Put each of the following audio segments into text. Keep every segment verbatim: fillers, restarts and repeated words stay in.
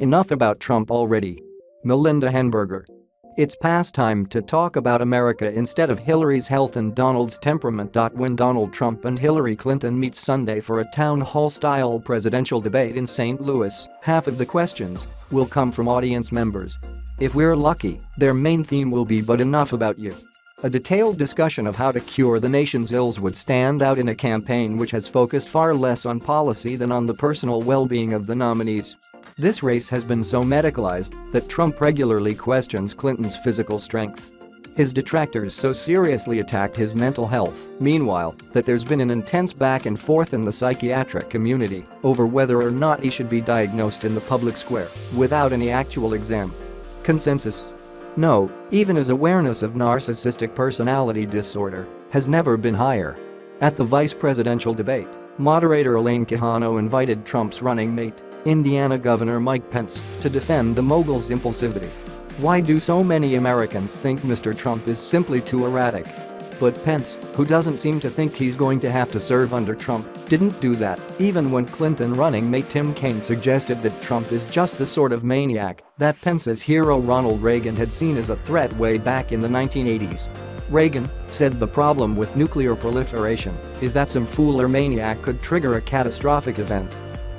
Enough about Trump already. Melinda Henneberger. It's past time to talk about America instead of Hillary's health and Donald's temperament. When Donald Trump and Hillary Clinton meet Sunday for a town hall-style presidential debate in Saint Louis, half of the questions will come from audience members. If we're lucky, their main theme will be "But enough about you." A detailed discussion of how to cure the nation's ills would stand out in a campaign which has focused far less on policy than on the personal well-being of the nominees. This race has been so medicalized that Trump regularly questions Clinton's physical strength. His detractors so seriously attacked his mental health, meanwhile, that there's been an intense back and forth in the psychiatric community over whether or not he should be diagnosed in the public square without any actual exam. Consensus? No, even as awareness of narcissistic personality disorder has never been higher. At the vice presidential debate, moderator Elaine Quijano invited Trump's running mate, Indiana Governor Mike Pence, to defend the mogul's impulsivity. Why do so many Americans think Mister Trump is simply too erratic? But Pence, who doesn't seem to think he's going to have to serve under Trump, didn't do that, even when Clinton running mate Tim Kaine suggested that Trump is just the sort of maniac that Pence's hero Ronald Reagan had seen as a threat way back in the nineteen eighties. Reagan said the problem with nuclear proliferation is that some fool or maniac could trigger a catastrophic event.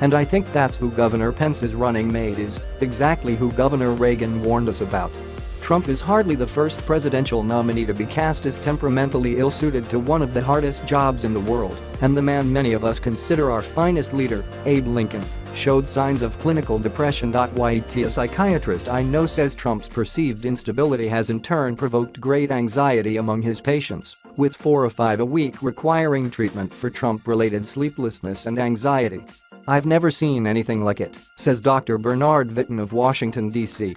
And I think that's who Governor Pence's running mate is, exactly who Governor Reagan warned us about. Trump is hardly the first presidential nominee to be cast as temperamentally ill-suited to one of the hardest jobs in the world, and the man many of us consider our finest leader, Abe Lincoln, showed signs of clinical depression. Yet a psychiatrist I know says Trump's perceived instability has in turn provoked great anxiety among his patients, with four or five a week requiring treatment for Trump-related sleeplessness and anxiety. "I've never seen anything like it," says Doctor Bernard Witten of Washington, D C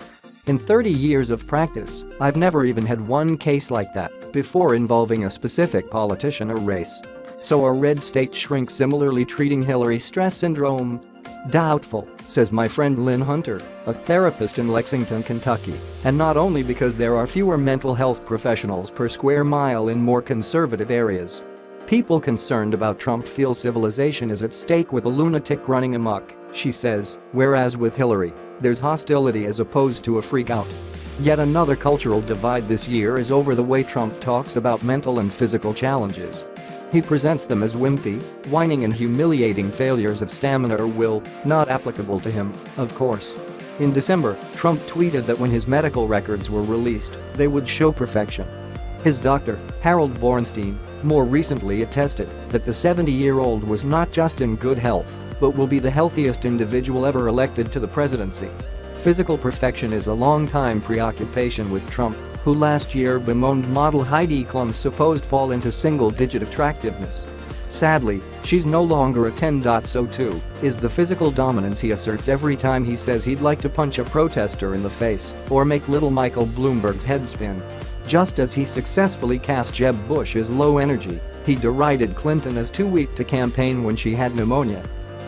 "In thirty years of practice, I've never even had one case like that before involving a specific politician or race." So are red state shrinks similarly treating Hillary's stress syndrome? Doubtful, says my friend Lynn Hunter, a therapist in Lexington, Kentucky, and not only because there are fewer mental health professionals per square mile in more conservative areas. "People concerned about Trump feel civilization is at stake with a lunatic running amok," she says, "whereas with Hillary, there's hostility as opposed to a freakout." Yet another cultural divide this year is over the way Trump talks about mental and physical challenges. He presents them as wimpy, whining and humiliating failures of stamina or will, not applicable to him, of course. In December, Trump tweeted that when his medical records were released, they would show perfection. His doctor, Harold Borenstein, more recently attested that the seventy-year-old was not just in good health, but will be the healthiest individual ever elected to the presidency. Physical perfection is a long-time preoccupation with Trump, who last year bemoaned model Heidi Klum's supposed fall into single-digit attractiveness. Sadly, she's no longer a ten. So too is the physical dominance he asserts every time he says he'd like to punch a protester in the face or make little Michael Bloomberg's head spin. Just as he successfully cast Jeb Bush as low energy, he derided Clinton as too weak to campaign when she had pneumonia.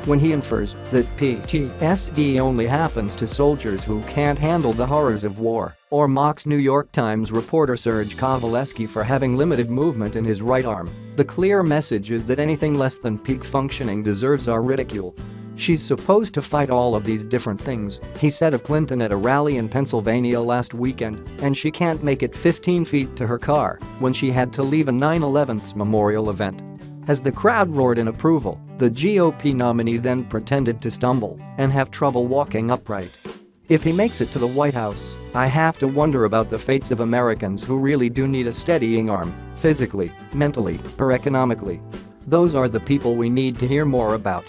When he infers that P T S D only happens to soldiers who can't handle the horrors of war, or mocks New York Times reporter Serge Kovaleski for having limited movement in his right arm, the clear message is that anything less than peak functioning deserves our ridicule. "She's supposed to fight all of these different things," he said of Clinton at a rally in Pennsylvania last weekend, "and she can't make it fifteen feet to her car when she had to leave a nine eleven's memorial event." As the crowd roared in approval, the G O P nominee then pretended to stumble and have trouble walking upright. If he makes it to the White House, I have to wonder about the fates of Americans who really do need a steadying arm, physically, mentally, or economically. Those are the people we need to hear more about.